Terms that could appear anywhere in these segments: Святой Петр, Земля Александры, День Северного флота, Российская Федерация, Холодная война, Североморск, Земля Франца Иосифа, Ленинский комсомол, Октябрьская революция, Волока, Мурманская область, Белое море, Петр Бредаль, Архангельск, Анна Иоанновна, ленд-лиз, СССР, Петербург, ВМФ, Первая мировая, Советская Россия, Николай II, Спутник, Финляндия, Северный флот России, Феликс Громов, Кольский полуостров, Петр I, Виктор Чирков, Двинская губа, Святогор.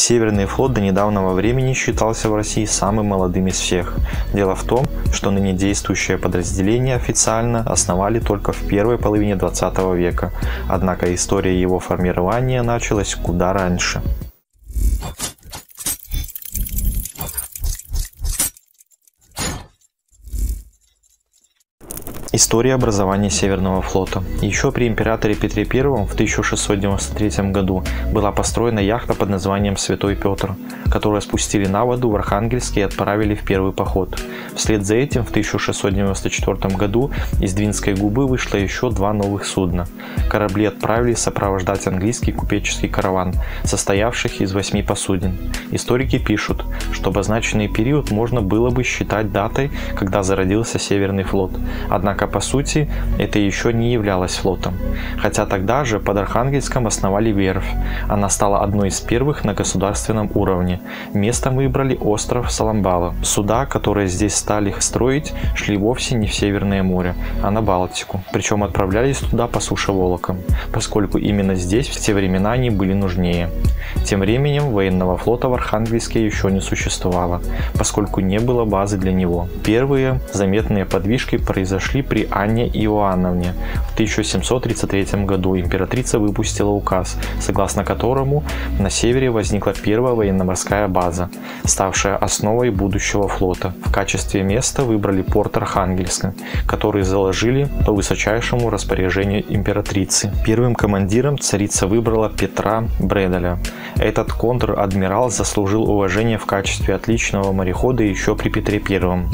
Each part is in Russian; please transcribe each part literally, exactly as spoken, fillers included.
Северный флот до недавнего времени считался в России самым молодым из всех. Дело в том, что ныне действующее подразделение официально основали только в первой половине двадцатого века, однако история его формирования началась куда раньше. История образования Северного флота. Еще при императоре Петре Первом в тысяча шестьсот девяносто третьем году была построена яхта под названием «Святой Петр», которую спустили на воду в Архангельске и отправили в первый поход. Вслед за этим в тысяча шестьсот девяносто четвёртом году из Двинской губы вышло еще два новых судна. Корабли отправились сопровождать английский купеческий караван, состоявших из восьми посудин. Историки пишут, что обозначенный период можно было бы считать датой, когда зародился Северный флот. Однако по сути, это еще не являлось флотом. Хотя тогда же под Архангельском основали верфь. Она стала одной из первых на государственном уровне. Местом выбрали остров Соломбала. Суда, которые здесь стали строить, шли вовсе не в Северное море, а на Балтику. Причем отправлялись туда по суше Волока, поскольку именно здесь в те времена они были нужнее. Тем временем военного флота в Архангельске еще не существовало, поскольку не было базы для него. Первые заметные подвижки произошли при Анне Иоанновне. В тысяча семьсот тридцать третьем году императрица выпустила указ, согласно которому на севере возникла первая военно-морская база, ставшая основой будущего флота. В качестве места выбрали порт Архангельска, который заложили по высочайшему распоряжению императрицы. Первым командиром царица выбрала Петра Бредаля. Этот контр-адмирал заслужил уважение в качестве отличного морехода еще при Петре Первом.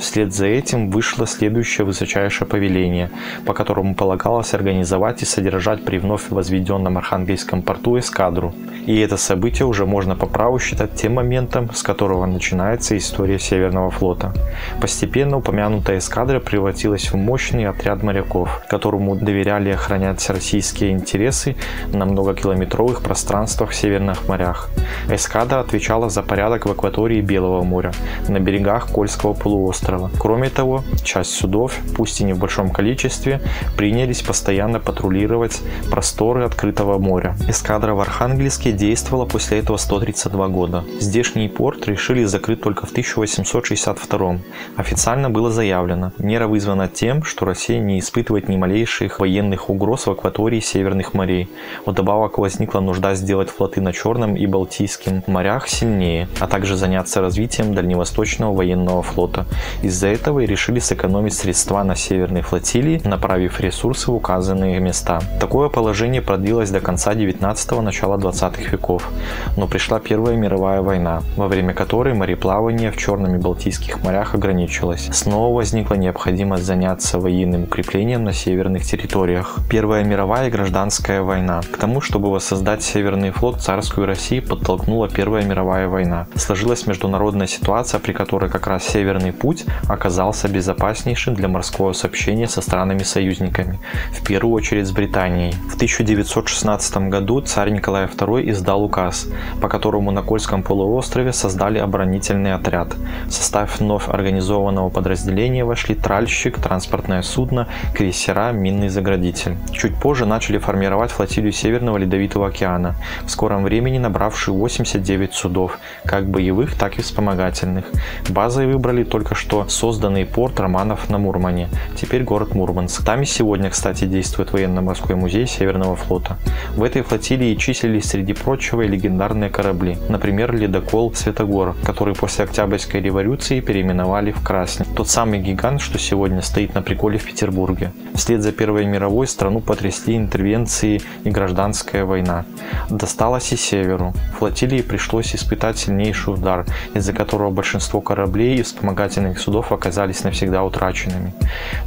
Вслед за этим вышло следующее высочайшее повеление, по которому полагалось организовать и содержать при вновь возведенном Архангельском порту эскадру. И это событие уже можно по праву считать тем моментом, с которого начинается история Северного флота. Постепенно упомянутая эскадра превратилась в мощный отряд моряков, которому доверяли охранять российские интересы на многокилометровых пространствах в северных морях. Эскадра отвечала за порядок в акватории Белого моря, на берегах Кольского полуострова. Кроме того, часть судов, пусть и не в большом количестве, принялись постоянно патрулировать просторы открытого моря. Эскадра в Архангельске действовала после этого сто тридцать два года. Здешний порт решили закрыть только в тысяча восемьсот шестьдесят втором. Официально было заявлено, мера вызвана тем, что Россия не испытывает ни малейших военных угроз в акватории северных морей. Вдобавок возникла нужда сделать флоты на Черном и Балтийском морях сильнее, а также заняться развитием дальневосточного военного флота. Из-за этого и решили сэкономить средства на северной флотилии, направив ресурсы в указанные места. Такое положение продлилось до конца девятнадцатого – начала двадцатых веков, но пришла Первая мировая война, во время которой мореплавание в Черном и Балтийских морях ограничилось. Снова возникла необходимость заняться военным укреплением на северных территориях. Первая мировая и Гражданская война. К тому, чтобы воссоздать Северный флот, царскую Россию подтолкнула Первая мировая война. Сложилась международная ситуация, при которой как раз Северный путь оказался безопаснейшим для морского сообщения со странами-союзниками, в первую очередь с Британией. В тысяча девятьсот шестнадцатом году царь Николай Второй издал указ, по которому на Кольском полуострове создали оборонительный отряд. В состав вновь организованного подразделения вошли тральщик, транспортное судно, крейсера, минный заградитель. Чуть позже начали формировать флотилию Северного Ледовитого океана, в скором времени набравшую восемьдесят девять судов, как боевых, так и вспомогательных. Базой выбрали только что созданный порт Романов на Мурмане, теперь город Мурманск. Там и сегодня, кстати, действует военно-морской музей Северного флота. В этой флотилии числились среди прочего и легендарные корабли, например, ледокол «Святогор», который после Октябрьской революции переименовали в «Красный», тот самый гигант, что сегодня стоит на приколе в Петербурге. Вслед за Первой мировой страну потрясли интервенции и Гражданская война. Досталось и северу. Флотилии пришлось испытать сильнейший удар, из-за которого большинство кораблей и вспомогательных судов оказались навсегда утраченными.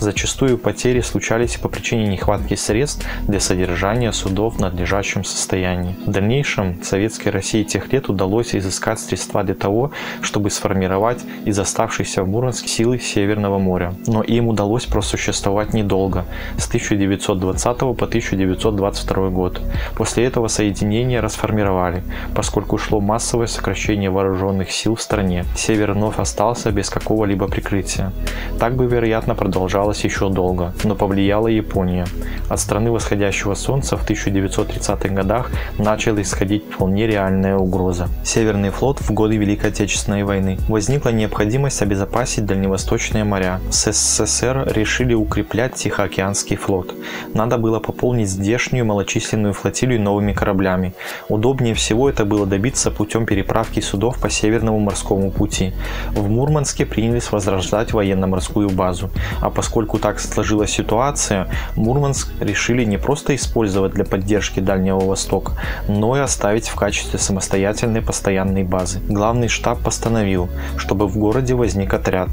Зачастую потери случались по причине нехватки средств для содержания судов в надлежащем состоянии. В дальнейшем Советской России тех лет удалось изыскать средства для того, чтобы сформировать из оставшихся в Мурманске силы Северного моря. Но им удалось просуществовать недолго, с тысяча девятьсот двадцатого по тысяча девятьсот двадцать второй год. После этого соединение расформировалось формировали, поскольку шло массовое сокращение вооруженных сил в стране. Север вновь остался без какого-либо прикрытия. Так бы, вероятно, продолжалось еще долго, но повлияла Япония. От страны восходящего солнца в тысяча девятьсот тридцатых годах начала исходить вполне реальная угроза. Северный флот в годы Великой Отечественной войны. Возникла необходимость обезопасить дальневосточные моря. С СССР решили укреплять Тихоокеанский флот. Надо было пополнить здешнюю малочисленную флотилию новыми кораблями. Удобнее всего это было добиться путем переправки судов по Северному морскому пути. В Мурманске принялись возрождать военно-морскую базу. А поскольку так сложилась ситуация, Мурманск решили не просто использовать для поддержки Дальнего Востока, но и оставить в качестве самостоятельной постоянной базы. Главный штаб постановил, чтобы в городе возник отряд.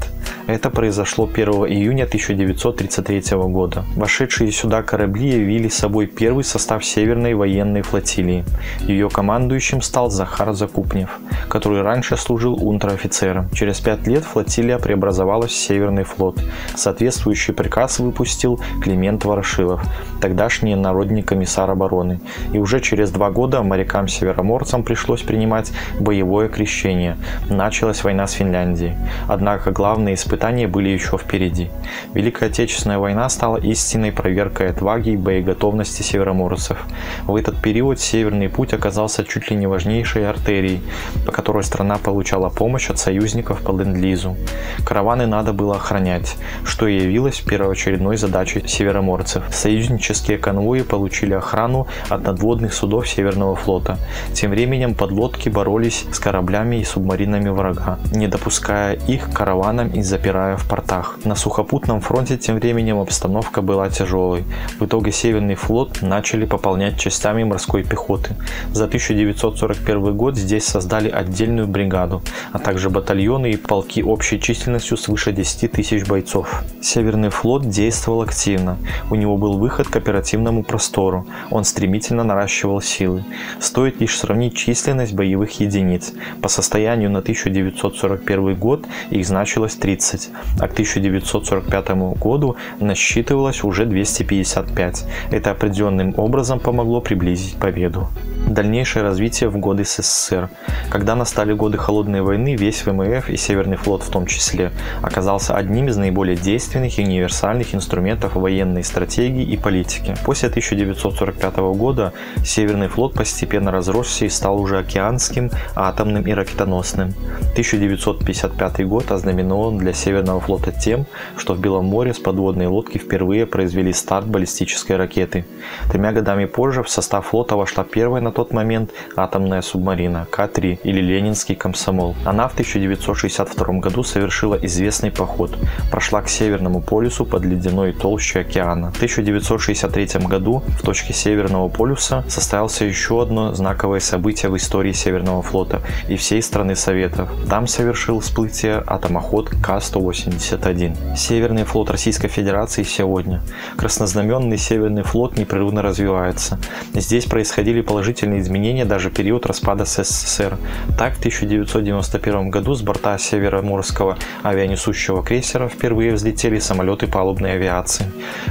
Это произошло первого июня тысяча девятьсот тридцать третьего года. Вошедшие сюда корабли явили собой первый состав Северной военной флотилии. Ее командующим стал Захар Закупнев, который раньше служил унтер-офицером. Через пять лет флотилия преобразовалась в Северный флот. Соответствующий приказ выпустил Климент Ворошилов, тогдашний народный комиссар обороны. И уже через два года морякам-североморцам пришлось принимать боевое крещение. Началась война с Финляндией. Однако главные испытания были еще впереди. Великая Отечественная война стала истинной проверкой отваги и боеготовности североморцев. В этот период Северный путь оказался чуть ли не важнейшей артерией, по которой страна получала помощь от союзников по ленд-лизу. Караваны надо было охранять, что и явилось первоочередной задачей североморцев. Союзнические конвои получили охрану от надводных судов Северного флота. Тем временем подлодки боролись с кораблями и субмаринами врага, не допуская их караванам и запирая в портах. На сухопутном фронте тем временем обстановка была тяжелой. В итоге Северный флот начали пополнять частями морской пехоты. За тысяча девятьсот сорок первый год здесь создали отдельную бригаду, а также батальоны и полки общей численностью свыше десяти тысяч бойцов. Северный флот действовал активно. У него был выход к оперативному простору. Он стремительно наращивал силы. Стоит лишь сравнить численность боевых единиц. По состоянию на тысяча девятьсот сорок первый год их значилось тридцать, а к тысяча девятьсот сорок пятому году насчитывалось уже двести пятьдесят пять. Это определенным образом помогло приблизить победу. Дальнейшее развитие в годы СССР. Когда настали годы Холодной войны, весь ВМФ и Северный флот в том числе оказался одним из наиболее действенных и универсальных инструментов военной стратегии и политики. После тысяча девятьсот сорок пятого года Северный флот постепенно разросся и стал уже океанским, атомным и ракетоносным. тысяча девятьсот пятьдесят пятый год ознаменован для Северного флота тем, что в Белом море с подводной лодки впервые произвели старт баллистической ракеты. Тремя годами позже в состав флота вошла первая на тот момент атомная субмарина К три или Ленинский комсомол. Она в тысяча девятьсот шестьдесят втором году совершила известный поход, прошла к Северному полюсу под ледяной толщей океана. В тысяча девятьсот шестьдесят третьем году в точке Северного полюса состоялся еще одно знаковое событие в истории Северного флота и всей страны Советов. Там совершил всплытие атомоход К сто восемьдесят один. Северный флот Российской Федерации сегодня. Краснознаменный Северный флот непрерывно развивается. Здесь происходили положительные изменения даже в период распада СССР. Так, в тысяча девятьсот девяносто первом году с борта Североморского авианесущего крейсера впервые взлетели самолеты палубной авиации.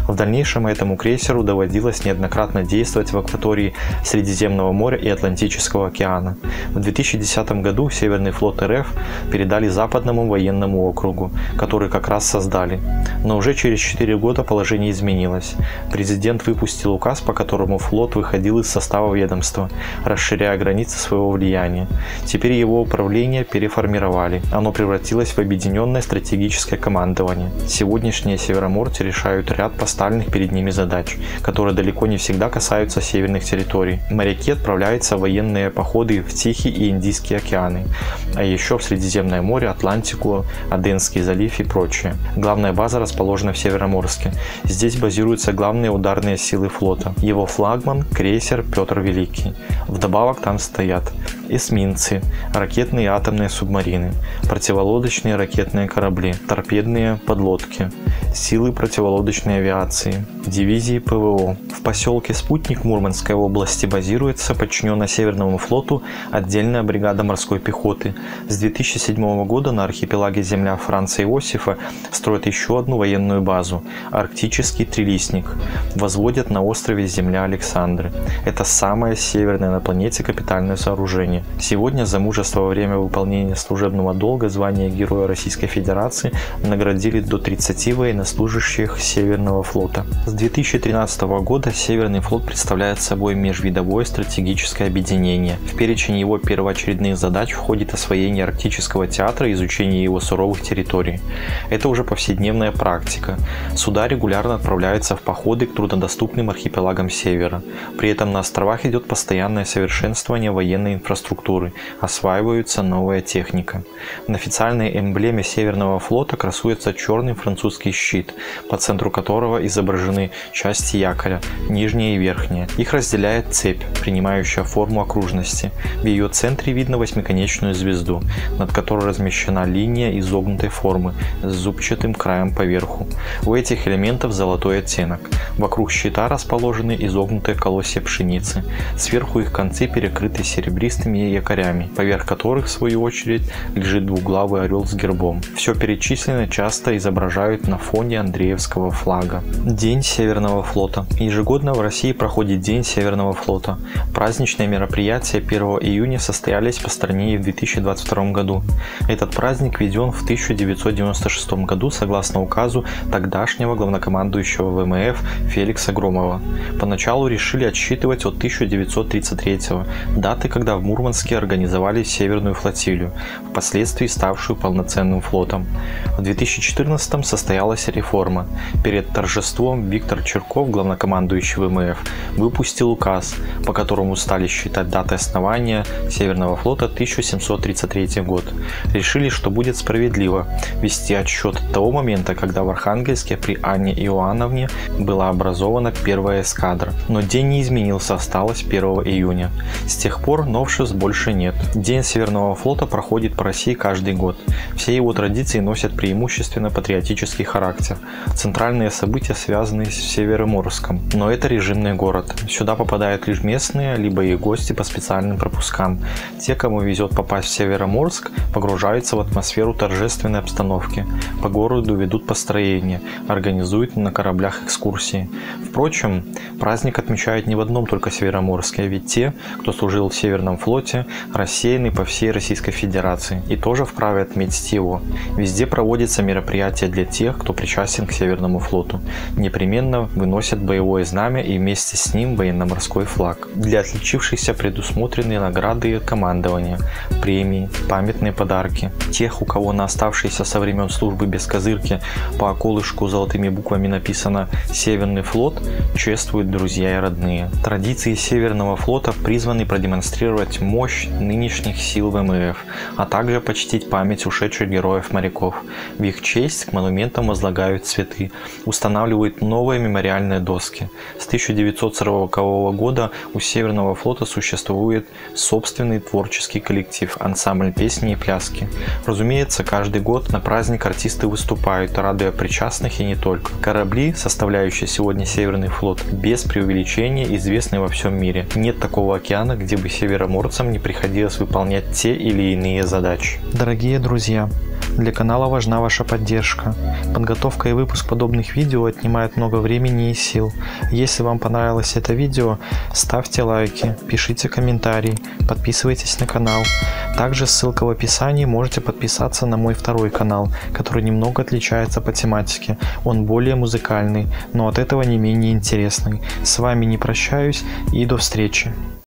В дальнейшем этому крейсеру доводилось неоднократно действовать в акватории Средиземного моря и Атлантического океана. В две тысячи десятом году Северный флот РФ передали Западному военному округу, который как раз создали. Но уже через четыре года положение изменилось. Президент выпустил указ, по которому флот выходил из состава ведомства, расширяя границы своего влияния. Теперь его управление переформировали. Оно превратилось в объединенное стратегическое командование. Сегодняшние североморцы решают ряд поставленных перед ними задач, которые далеко не всегда касаются северных территорий. Моряки отправляются в военные походы в Тихий и Индийский океаны, а еще в Средиземное море, Атлантику, Аденский залив и прочее. Главная база расположена в Североморске. Здесь базируются главные ударные силы флота. Его флагман – крейсер Петр Великий. Вдобавок там стоят эсминцы, ракетные и атомные субмарины, противолодочные ракетные корабли, торпедные подлодки, силы противолодочной авиации, дивизии ПВО. В поселке Спутник Мурманской области базируется подчиненная Северному флоту отдельная бригада морской пехоты. С две тысячи седьмого года на архипелаге земля Франца Иосифа строят еще одну военную базу – Арктический трилистник. Возводят на острове земля Александры. Это самое северное на планете капитальное сооружение. Сегодня за мужество во время выполнения служебного долга звание Героя Российской Федерации наградили до тридцати военнослужащих Северного флота. С две тысячи тринадцатого года Северный флот представляет собой межвидовое стратегическое объединение. В перечень его первоочередных задач входит освоение арктического театра и изучение его суровых территорий. Это уже повседневная практика. Суда регулярно отправляются в походы к труднодоступным архипелагам Севера. При этом на островах идет постоянное совершенствование военной инфраструктуры, осваивается новая техника. На официальной эмблеме Северного флота красуется черный французский щит, по центру которого изображены части якоря, нижняя и верхняя. Их разделяет цепь, принимающая форму окружности. В ее центре видно восьмиконечную звезду, над которой размещена линия изогнутой формы с зубчатым краем поверху. У этих элементов золотой оттенок. Вокруг щита расположены изогнутые колосья пшеницы. Сверху их концы перекрыты серебристыми якорями, поверх которых, в свою очередь, лежит двуглавый орел с гербом. Все перечисленное часто изображают на фоне Андреевского флага. День Северного флота. Ежегодно в России проходит День Северного флота. Праздничные мероприятия первого июня состоялись по стране и в две тысячи двадцать втором году. Этот праздник введен в тысяча девятьсот девяносто шестом году согласно указу тогдашнего главнокомандующего ВМФ Феликса Громова. Поначалу решили отсчитывать от тысяча девятьсот тридцать третьего, даты, когда в Мурманске организовали Северную флотилию, впоследствии ставшую полноценным флотом. В две тысячи четырнадцатом состоялась реформа. Перед торжеством Виктор Чирков, главнокомандующий ВМФ, выпустил указ, по которому стали считать даты основания Северного флота тысяча семьсот тридцать третий год. Решили, что будет справедливо вести отсчет от того момента, когда в Архангельске при Анне Иоанновне была образована первая эскадра. Но день не изменился, осталось первого июня. С тех пор новшеств больше нет. День Северного флота проходит по России каждый год. Все его традиции носят преимущественно патриотический характер. Центральные события связаны с Североморском, но это режимный город. Сюда попадают лишь местные, либо и гости по специальным пропускам. Те, кому везет попасть в Североморск, погружаются в атмосферу торжественной обстановки. По городу ведут построения, организуют на кораблях экскурсии. Впрочем, праздник отмечают не в одном только Североморске, ведь те, кто служил в Северном флоте, рассеяны по всей Российской Федерации и тоже вправе отметить его. Везде проводятся мероприятия для тех, кто причастен к Северному флоту. Непременно выносят боевое знамя и вместе с ним военно-морской флаг. Для отличившихся предусмотрены награды командования, премии, памятные подарки. Тех, у кого на оставшиеся со времен службы без козырки по околышку золотыми буквами написано «Северный флот», чествуют друзья и родные. Традиции Северного флота призваны продемонстрировать мощь нынешних сил ВМФ, а также почтить память ушедших героев-моряков. В их честь к монументам возлагают цветы, устанавливают новые мемориальные доски. С тысяча девятьсот сорокового года у Северного флота существует собственный творческий коллектив, ансамбль песни и пляски. Разумеется, каждый год на праздник артисты выступают, радуя причастных и не только. Корабли, составляющие сегодня Северный флот, без преувеличения известны во всем мире. Нет такого океана, где бы североморцам не приходилось выполнять те или иные задачи. Дорогие друзья, для канала важна ваша поддержка. Подготовка и выпуск подобных видео отнимает много времени и сил. Если вам понравилось это видео, ставьте лайки, пишите комментарии, подписывайтесь на канал. Также ссылка в описании, можете подписаться на мой второй канал, который немного отличается по тематике. Он более музыкальный, но от этого не менее интересный. С вами не прощаюсь и до встречи.